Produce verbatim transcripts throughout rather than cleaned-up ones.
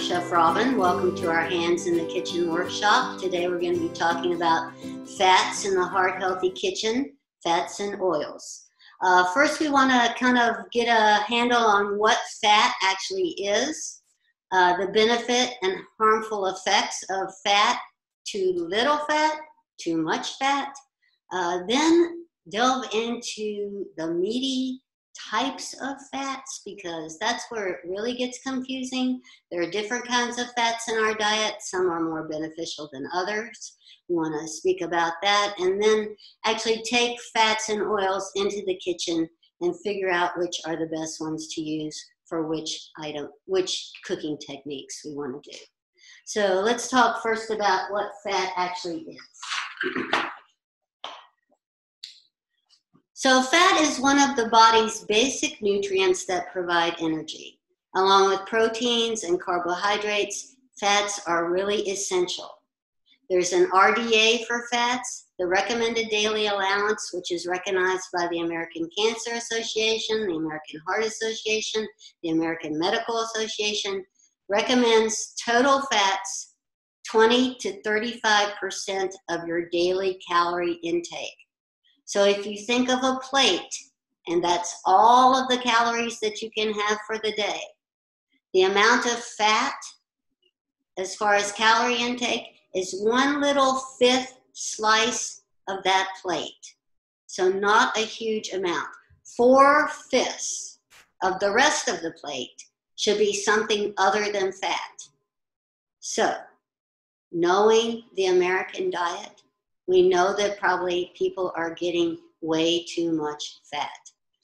I'm Chef Robin. Welcome to our Hands in the Kitchen workshop. Today we're going to be talking about fats in the heart-healthy kitchen, fats and oils. Uh, first, we want to kind of get a handle on what fat actually is, uh, the benefit and harmful effects of fat, too little fat, too much fat. Uh, then delve into the meaty types of fats, because that's where it really gets confusing. There are different kinds of fats in our diet. Some are more beneficial than others. We want to speak about that, and then actually take fats and oils into the kitchen and figure out which are the best ones to use for which item, which cooking techniques we want to do. So let's talk first about what fat actually is. So fat is one of the body's basic nutrients that provide energy. Along with proteins and carbohydrates, fats are really essential. There's an R D A for fats, the recommended daily allowance, which is recognized by the American Cancer Association, the American Heart Association, the American Medical Association, recommends total fats twenty to thirty-five percent of your daily calorie intake. So if you think of a plate, and that's all of the calories that you can have for the day, the amount of fat, as far as calorie intake, is one little fifth slice of that plate. So not a huge amount. Four fifths of the rest of the plate should be something other than fat. So, knowing the American diet, we know that probably people are getting way too much fat.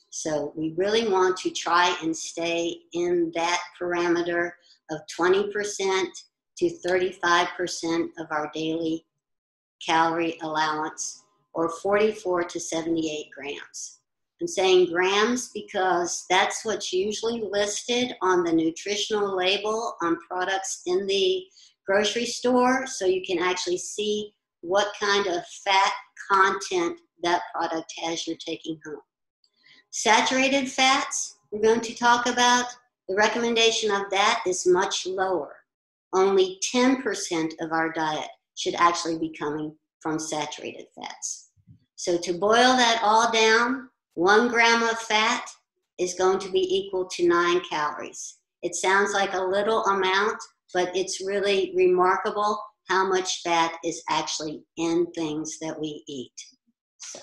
So we really want to try and stay in that parameter of twenty percent to thirty-five percent of our daily calorie allowance, or forty-four to seventy-eight grams. I'm saying grams because that's what's usually listed on the nutritional label on products in the grocery store, so you can actually see what kind of fat content that product has you're taking home. Saturated fats, we're going to talk about. The recommendation of that is much lower. Only ten percent of our diet should actually be coming from saturated fats. So to boil that all down, one gram of fat is going to be equal to nine calories. It sounds like a little amount, but it's really remarkable how much fat is actually in things that we eat. So,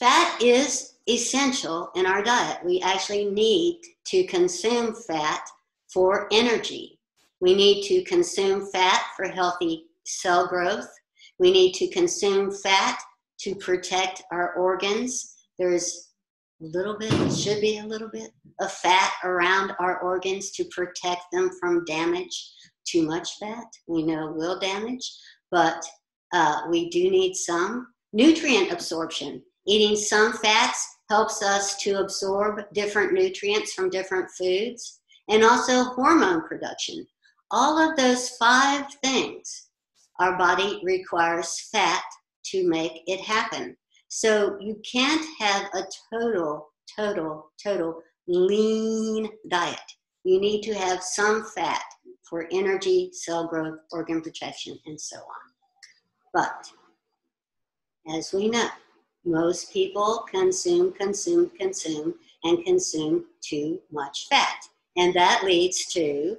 fat is essential in our diet. We actually need to consume fat for energy. We need to consume fat for healthy cell growth. We need to consume fat to protect our organs. There's little bit, it should be a little bit of fat around our organs to protect them from damage. Too much fat, we know, will damage, but uh, we do need some. Nutrient absorption. Eating some fats helps us to absorb different nutrients from different foods, and also hormone production. All of those five things, our body requires fat to make it happen. So you can't have a total, total, total lean diet. You need to have some fat for energy, cell growth, organ protection, and so on. But as we know, most people consume, consume, consume, and consume too much fat. And that leads to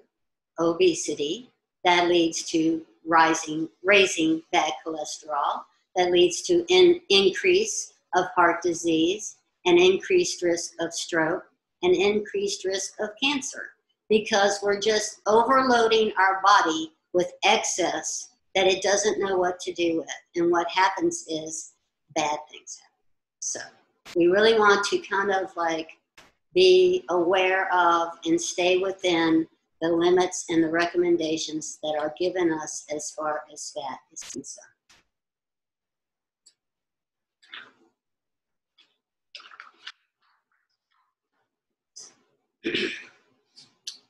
obesity. That leads to rising, raising bad cholesterol. That leads to an increase of heart disease, an increased risk of stroke, an increased risk of cancer, because we're just overloading our body with excess that it doesn't know what to do with. And what happens is bad things happen. So we really want to kind of like be aware of and stay within the limits and the recommendations that are given us as far as fat is concerned.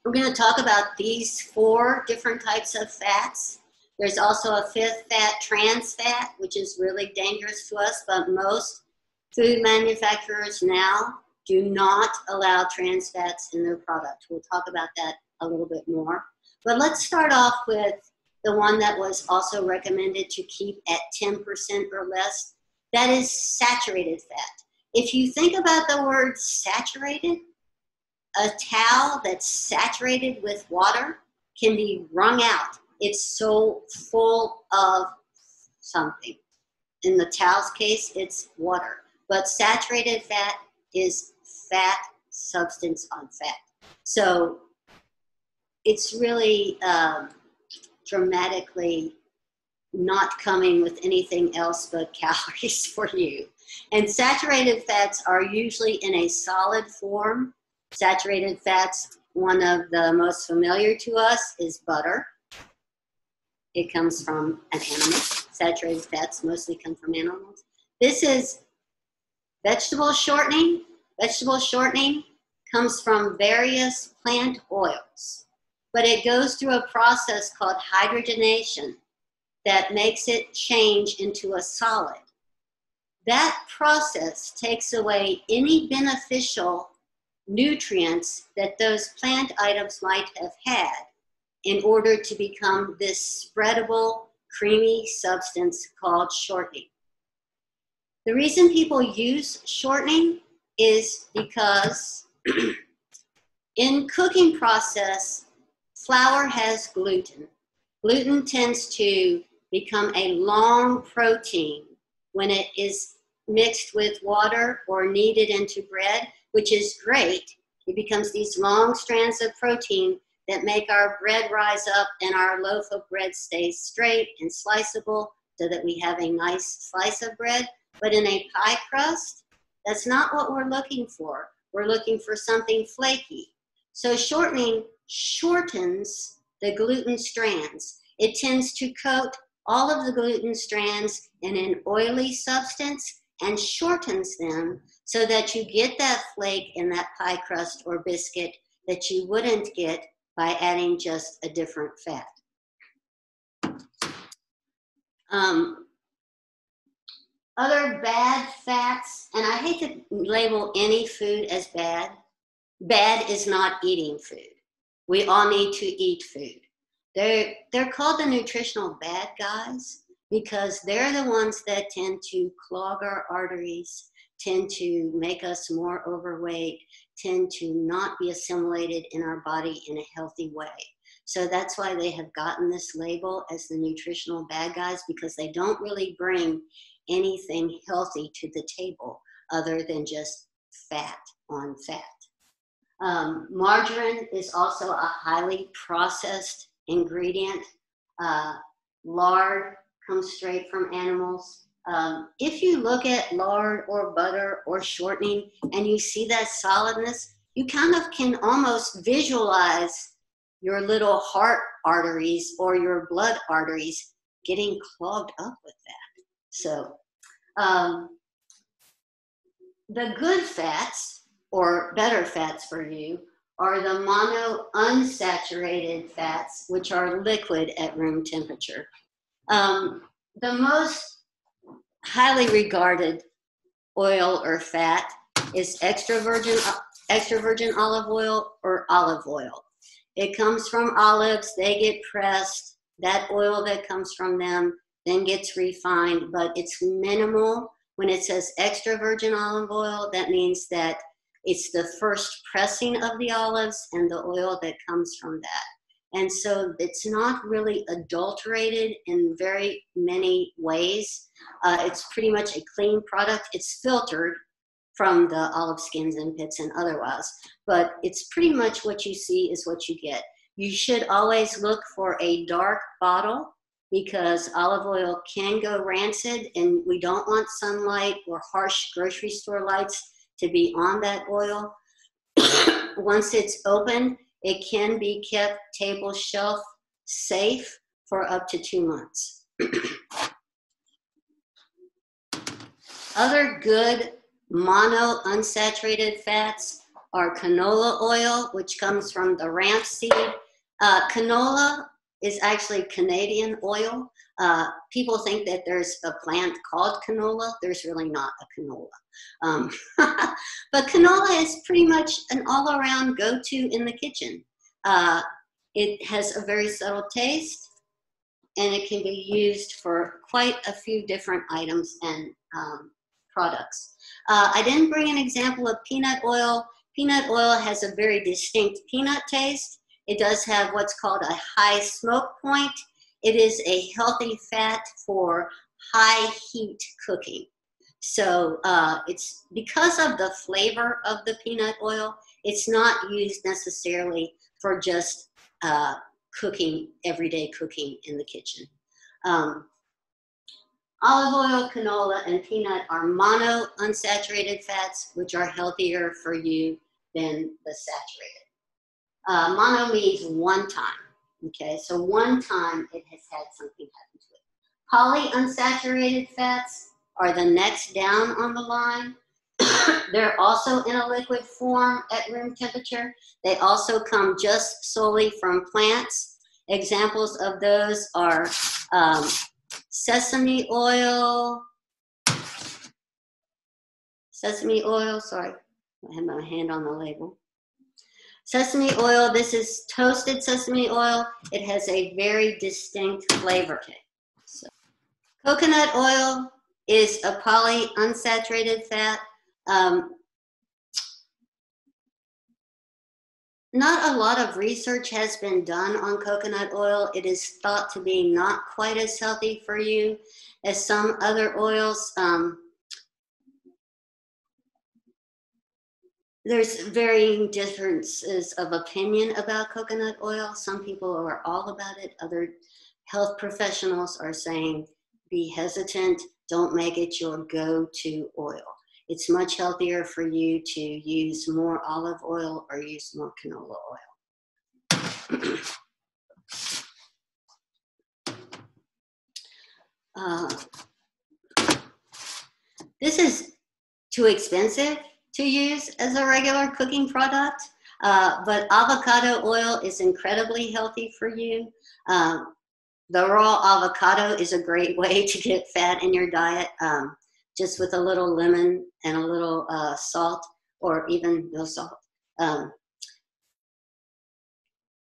We're going to talk about these four different types of fats. There's also a fifth fat, trans fat, which is really dangerous to us, but most food manufacturers now Do not allow trans fats in their product. We'll talk about that a little bit more. But let's start off with the one that was also recommended to keep at ten percent or less. That is saturated fat. If you think about the word saturated, a towel that's saturated with water can be wrung out. It's so full of something. In the towel's case, it's water. But saturated fat is fat substance on fat. So it's really um, dramatically not coming with anything else but calories for you. And saturated fats are usually in a solid form. Saturated fats, one of the most familiar to us is butter. It comes from an animal. Saturated fats mostly come from animals. This is vegetable shortening. Vegetable shortening comes from various plant oils, but it goes through a process called hydrogenation that makes it change into a solid. That process takes away any beneficial nutrients that those plant items might have had in order to become this spreadable, creamy substance called shortening. The reason people use shortening is because in cooking process, flour has gluten. Gluten tends to become a long protein when it is mixed with water or kneaded into bread, which is great. It becomes these long strands of protein that make our bread rise up and our loaf of bread stays straight and sliceable so that we have a nice slice of bread. But in a pie crust, that's not what we're looking for. We're looking for something flaky. So shortening shortens the gluten strands. It tends to coat all of the gluten strands in an oily substance and shortens them so that you get that flake in that pie crust or biscuit that you wouldn't get by adding just a different fat. Um, other bad fats, and I hate to label any food as bad. Bad is not eating food. We all need to eat food. They're, they're called the nutritional bad guys because they're the ones that tend to clog our arteries, tend to make us more overweight, tend to not be assimilated in our body in a healthy way. So that's why they have gotten this label as the nutritional bad guys, because they don't really bring anything healthy to the table other than just fat on fat. Um, margarine is also a highly processed ingredient. Uh, lard comes straight from animals. Um, if you look at lard or butter or shortening and you see that solidness, you kind of can almost visualize your little heart arteries or your blood arteries getting clogged up with that. So um, the good fats, or better fats for you, are the monounsaturated fats, which are liquid at room temperature. Um, the most highly regarded oil or fat is extra virgin, extra virgin olive oil or olive oil. It comes from olives, they get pressed, that oil that comes from them then gets refined, but it's minimal. When it says extra virgin olive oil, that means that it's the first pressing of the olives and the oil that comes from that. And so it's not really adulterated in very many ways. Uh, it's pretty much a clean product. It's filtered from the olive skins and pits and otherwise, but it's pretty much what you see is what you get. You should always look for a dark bottle because olive oil can go rancid and we don't want sunlight or harsh grocery store lights to be on that oil. Once it's opened, it can be kept table shelf safe for up to two months. Other good monounsaturated fats are canola oil, which comes from the rapeseed. Uh, canola is actually Canadian oil. Uh, people think that there's a plant called canola. There's really not a canola. Um, but canola is pretty much an all-around go-to in the kitchen. Uh, it has a very subtle taste, and it can be used for quite a few different items and um, products. Uh, I didn't bring an example of peanut oil. Peanut oil has a very distinct peanut taste. It does have what's called a high smoke point. It is a healthy fat for high heat cooking. So uh, it's because of the flavor of the peanut oil, it's not used necessarily for just uh, cooking, everyday cooking in the kitchen. Um, olive oil, canola, and peanut are monounsaturated fats, which are healthier for you than the saturated. Uh, mono means one time, okay? So one time it has had something happen to it. Polyunsaturated fats are the next down on the line. They're also in a liquid form at room temperature. They also come just solely from plants. Examples of those are um, sesame oil, sesame oil, sorry, I have my hand on the label. Sesame oil, this is toasted sesame oil. It has a very distinct flavor. Okay. So, coconut oil is a polyunsaturated fat. Um, not a lot of research has been done on coconut oil. It is thought to be not quite as healthy for you as some other oils. Um, There's varying differences of opinion about coconut oil. Some people are all about it. Other health professionals are saying, be hesitant, don't make it your go-to oil. It's much healthier for you to use more olive oil or use more canola oil. uh, this is too expensive to use as a regular cooking product, uh, but avocado oil is incredibly healthy for you. Um, the raw avocado is a great way to get fat in your diet, um, just with a little lemon and a little uh, salt, or even no salt. Um,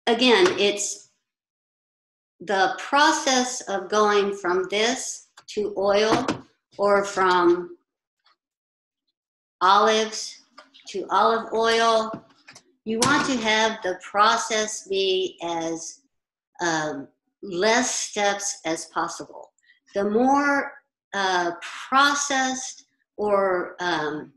again, it's the process of going from this to oil, or from olives to olive oil. You want to have the process be as um, less steps as possible. The more uh, processed or um,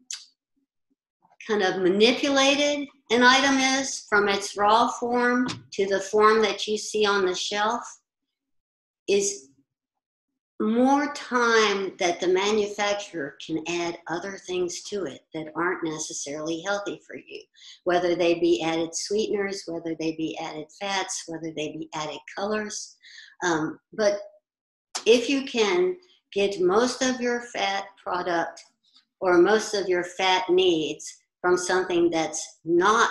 kind of manipulated an item is from its raw form to the form that you see on the shelf, is more time that the manufacturer can add other things to it that aren't necessarily healthy for you, whether they be added sweeteners, whether they be added fats, whether they be added colors. Um, but if you can get most of your fat product or most of your fat needs from something that's not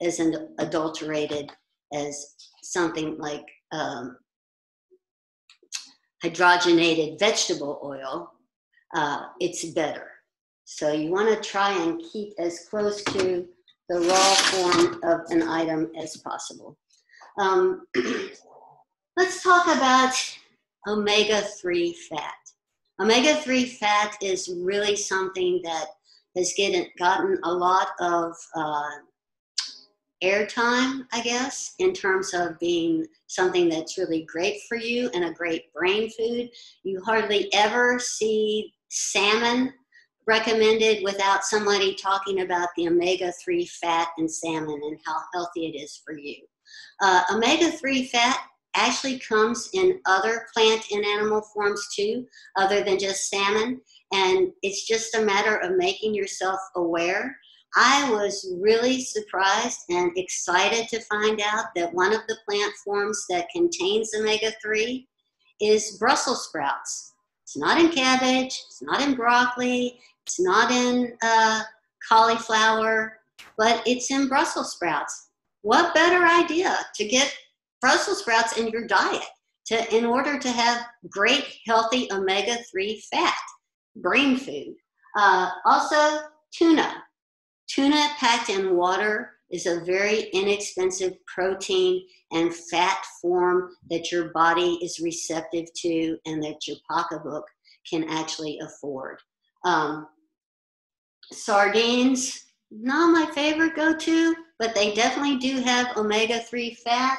as adulterated as something like um, hydrogenated vegetable oil, uh, it's better. So you want to try and keep as close to the raw form of an item as possible. Um, let's talk about omega three fat. Omega three fat is really something that has get, gotten a lot of uh, airtime, I guess, in terms of being something that's really great for you and a great brain food. You hardly ever see salmon recommended without somebody talking about the omega three fat in salmon and how healthy it is for you. Uh, omega three fat actually comes in other plant and animal forms too, other than just salmon, and it's just a matter of making yourself aware. I was really surprised and excited to find out that one of the plant forms that contains omega three is Brussels sprouts. It's not in cabbage, it's not in broccoli, it's not in uh, cauliflower, but it's in Brussels sprouts. What better idea to get Brussels sprouts in your diet to, in order to have great, healthy omega three fat, brain food. Uh, also, tuna. Tuna packed in water is a very inexpensive protein and fat form that your body is receptive to and that your pocketbook can actually afford. Um, sardines, not my favorite go-to, but they definitely do have omega three fat.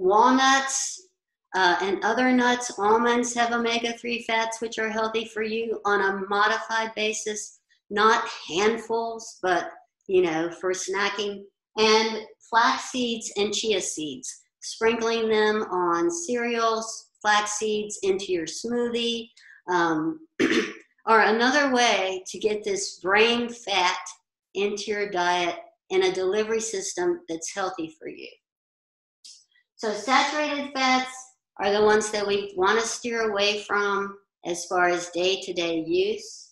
Walnuts uh, and other nuts, almonds have omega three fats, which are healthy for you on a modified basis, not handfuls, but you know, for snacking. And flax seeds and chia seeds, sprinkling them on cereals, flax seeds into your smoothie, um, or another way to get this brain fat into your diet in a delivery system that's healthy for you. So saturated fats are the ones that we want to steer away from as far as day-to-day use.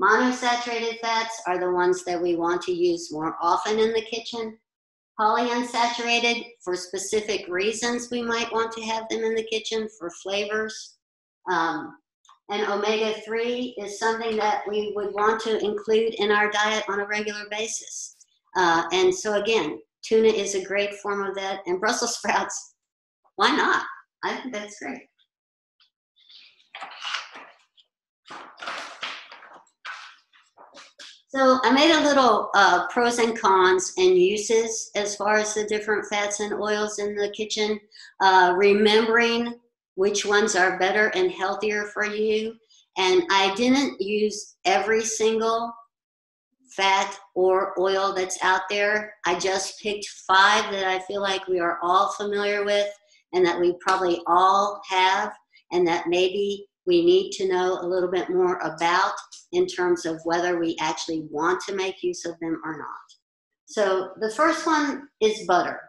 Monosaturated fats are the ones that we want to use more often in the kitchen. Polyunsaturated, for specific reasons, we might want to have them in the kitchen for flavors. Um, and omega three is something that we would want to include in our diet on a regular basis. Uh, and so again, tuna is a great form of that. And Brussels sprouts, why not? I think that's great. So I made a little uh, pros and cons and uses as far as the different fats and oils in the kitchen. Uh, remembering which ones are better and healthier for you. And I didn't use every single fat or oil that's out there. I just picked five that I feel like we are all familiar with and that we probably all have and that maybe we need to know a little bit more about in terms of whether we actually want to make use of them or not. So the first one is butter.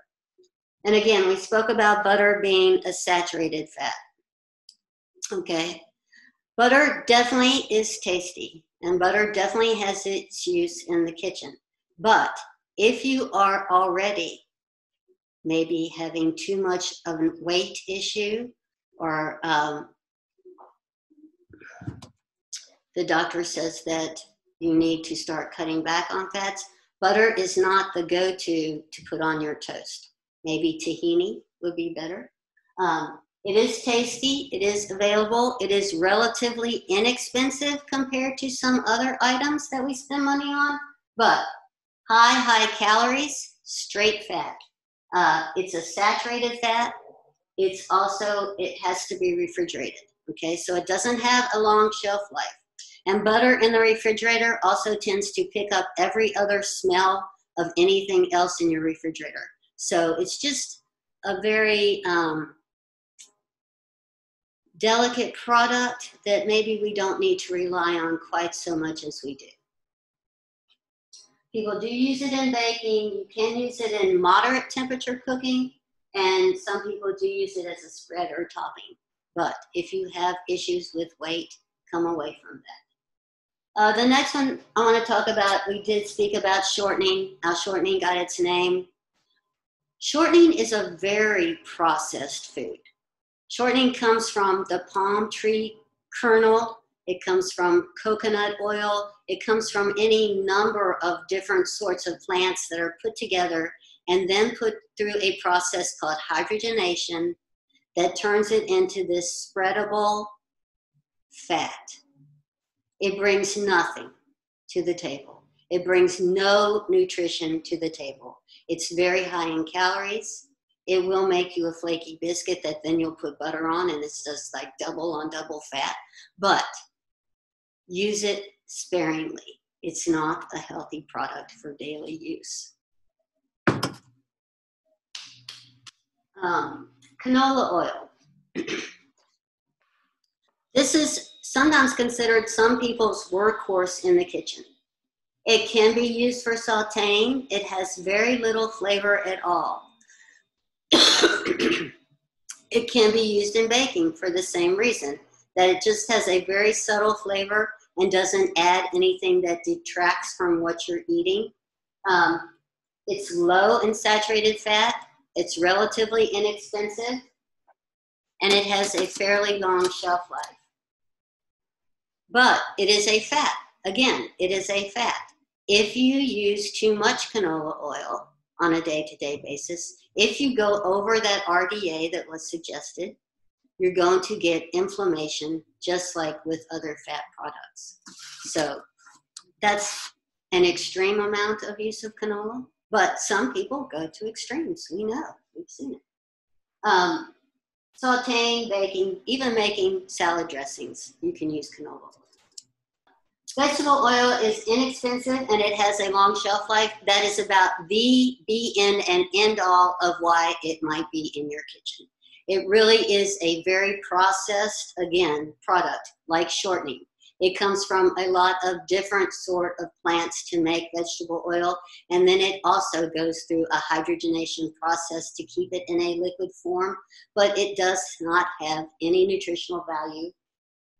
And again, we spoke about butter being a saturated fat. Okay. Butter definitely is tasty, and butter definitely has its use in the kitchen. But if you are already maybe having too much of a weight issue, or um, the doctor says that you need to start cutting back on fats, butter is not the go-to to put on your toast. Maybe tahini would be better. Um, It is tasty, it is available, it is relatively inexpensive compared to some other items that we spend money on, but high, high calories, straight fat. Uh, it's a saturated fat. It's also, it has to be refrigerated, okay? So it doesn't have a long shelf life. And butter in the refrigerator also tends to pick up every other smell of anything else in your refrigerator. So it's just a very, um, delicate product that maybe we don't need to rely on quite so much as we do. People do use it in baking. You can use it in moderate temperature cooking, and some people do use it as a spread or topping. But if you have issues with weight, come away from that. Uh, the next one I want to talk about, we did speak about shortening, how shortening got its name. Shortening is a very processed food. Shortening comes from the palm tree kernel. It comes from coconut oil. It comes from any number of different sorts of plants that are put together and then put through a process called hydrogenation that turns it into this spreadable fat. It brings nothing to the table. It brings no nutrition to the table. It's very high in calories. It will make you a flaky biscuit that then you'll put butter on, and it's just like double on double fat, but use it sparingly. It's not a healthy product for daily use. Um, canola oil. This is sometimes considered some people's workhorse in the kitchen. It can be used for sauteing. It has very little flavor at all. It can be used in baking for the same reason, that it just has a very subtle flavor and doesn't add anything that detracts from what you're eating. Um, it's low in saturated fat. It's relatively inexpensive, and it has a fairly long shelf life. But it is a fat. Again, it is a fat. If you use too much canola oil on a day-to-day basis, if you go over that R D A that was suggested, you're going to get inflammation just like with other fat products. So that's an extreme amount of use of canola, but some people go to extremes. We know, we've seen it. Um, sauteing, baking, even making salad dressings, you can use canola. Vegetable oil is inexpensive and it has a long shelf life. That is about the be-in and end-all of why it might be in your kitchen. It really is a very processed, again, product like shortening. It comes from a lot of different sort of plants to make vegetable oil, and then it also goes through a hydrogenation process to keep it in a liquid form, but it does not have any nutritional value.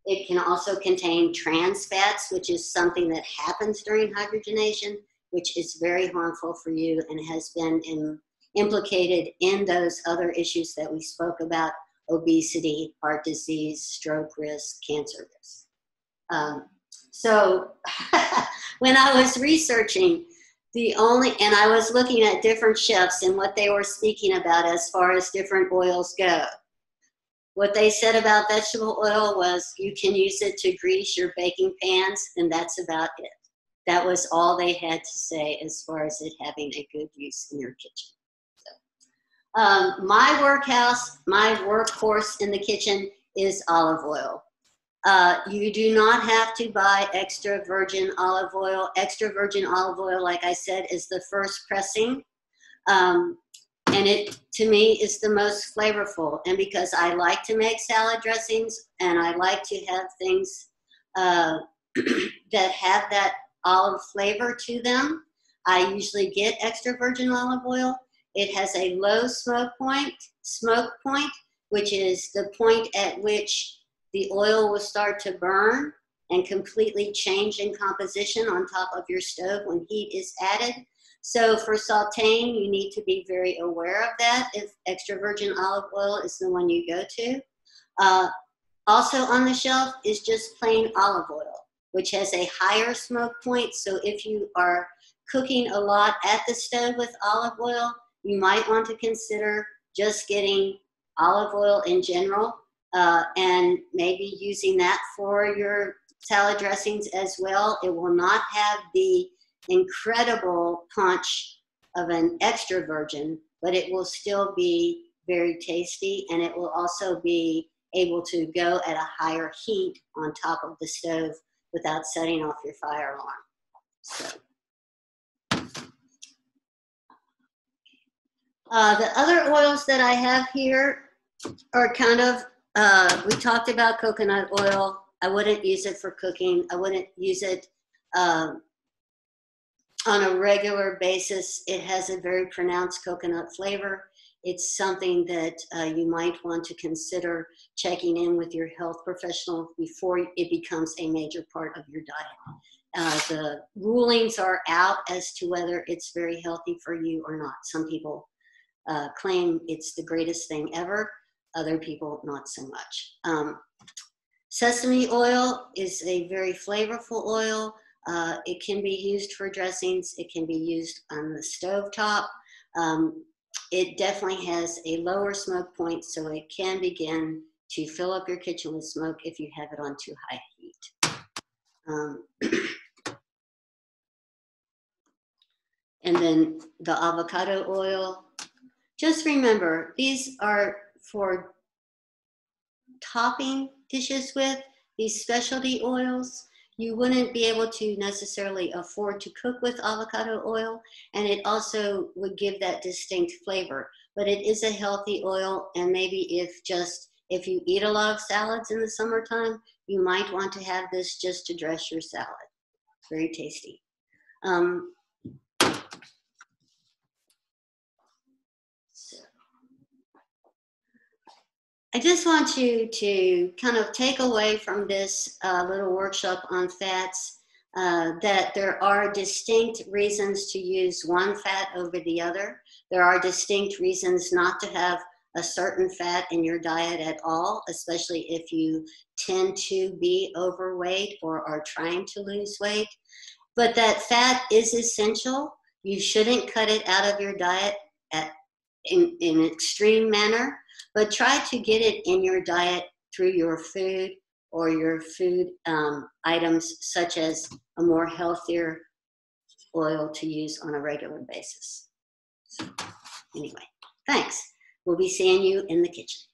It can also contain trans fats, which is something that happens during hydrogenation, which is very harmful for you and has been in, implicated in those other issues that we spoke about, obesity, heart disease, stroke risk, cancer risk. Um, so when I was researching, the only, and I was looking at different chefs and what they were speaking about as far as different oils go. What they said about vegetable oil was you can use it to grease your baking pans, and that's about it. That was all they had to say as far as it having a good use in your kitchen. So, um, my workhouse, my workhorse in the kitchen is olive oil. Uh, you do not have to buy extra virgin olive oil. Extra virgin olive oil, like I said, is the first pressing. Um, And it, to me, is the most flavorful. And because I like to make salad dressings and I like to have things uh, that have that olive flavor to them, I usually get extra virgin olive oil. It has a low smoke point, smoke point, which is the point at which the oil will start to burn and completely change in composition on top of your stove when heat is added. So for sauteing, you need to be very aware of that if extra virgin olive oil is the one you go to. Uh, also on the shelf is just plain olive oil, which has a higher smoke point. So if you are cooking a lot at the stove with olive oil, you might want to consider just getting olive oil in general uh, and maybe using that for your salad dressings as well. It will not have the incredible punch of an extra virgin, but it will still be very tasty, and it will also be able to go at a higher heat on top of the stove without setting off your fire alarm. So, uh, the other oils that I have here are kind of, uh, we talked about coconut oil. I wouldn't use it for cooking. I wouldn't use it um, on a regular basis. It has a very pronounced coconut flavor. It's something that uh, you might want to consider checking in with your health professional before it becomes a major part of your diet. Uh, the rulings are out as to whether it's very healthy for you or not. Some people uh, claim it's the greatest thing ever. Other people, not so much. Um, sesame oil is a very flavorful oil. Uh, it can be used for dressings. It can be used on the stovetop. Um, it definitely has a lower smoke point, so it can begin to fill up your kitchen with smoke if you have it on too high heat. Um, and then the avocado oil. Just remember, these are for topping dishes with, these specialty oils. You wouldn't be able to necessarily afford to cook with avocado oil, and it also would give that distinct flavor. But it is a healthy oil, and maybe if just if you eat a lot of salads in the summertime, you might want to have this just to dress your salad. It's very tasty. Um, so I just want you to kind of take away from this uh, little workshop on fats uh, that there are distinct reasons to use one fat over the other. There are distinct reasons not to have a certain fat in your diet at all, especially if you tend to be overweight or are trying to lose weight. But that fat is essential. You shouldn't cut it out of your diet at, in, in an extreme manner, but try to get it in your diet through your food or your food um, items, such as a more healthier oil to use on a regular basis. So, anyway, thanks. We'll be seeing you in the kitchen.